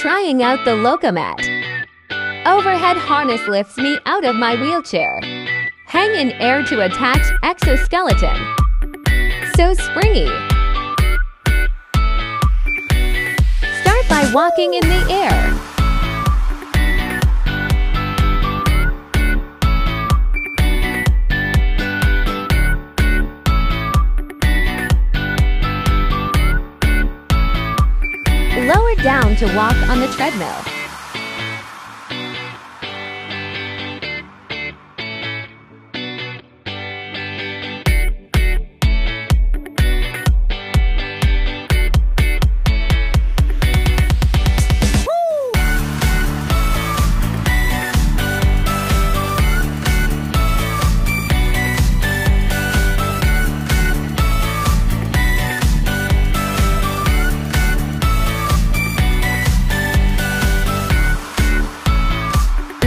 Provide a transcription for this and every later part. trying out the Lokomat. Overhead harness lifts me out of my wheelchair. Hang in air to attach exoskeleton. So springy. Start by walking in the air. Lower down to walk on the treadmill.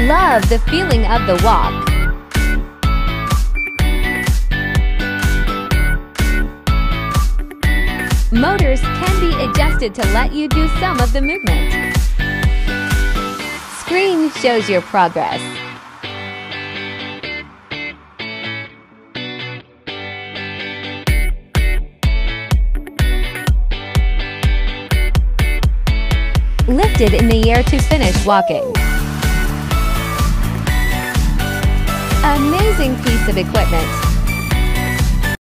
Love the feeling of the walk. Motors can be adjusted to let you do some of the movement. Screen shows your progress. Lifted in the air to finish walking. Amazing piece of equipment.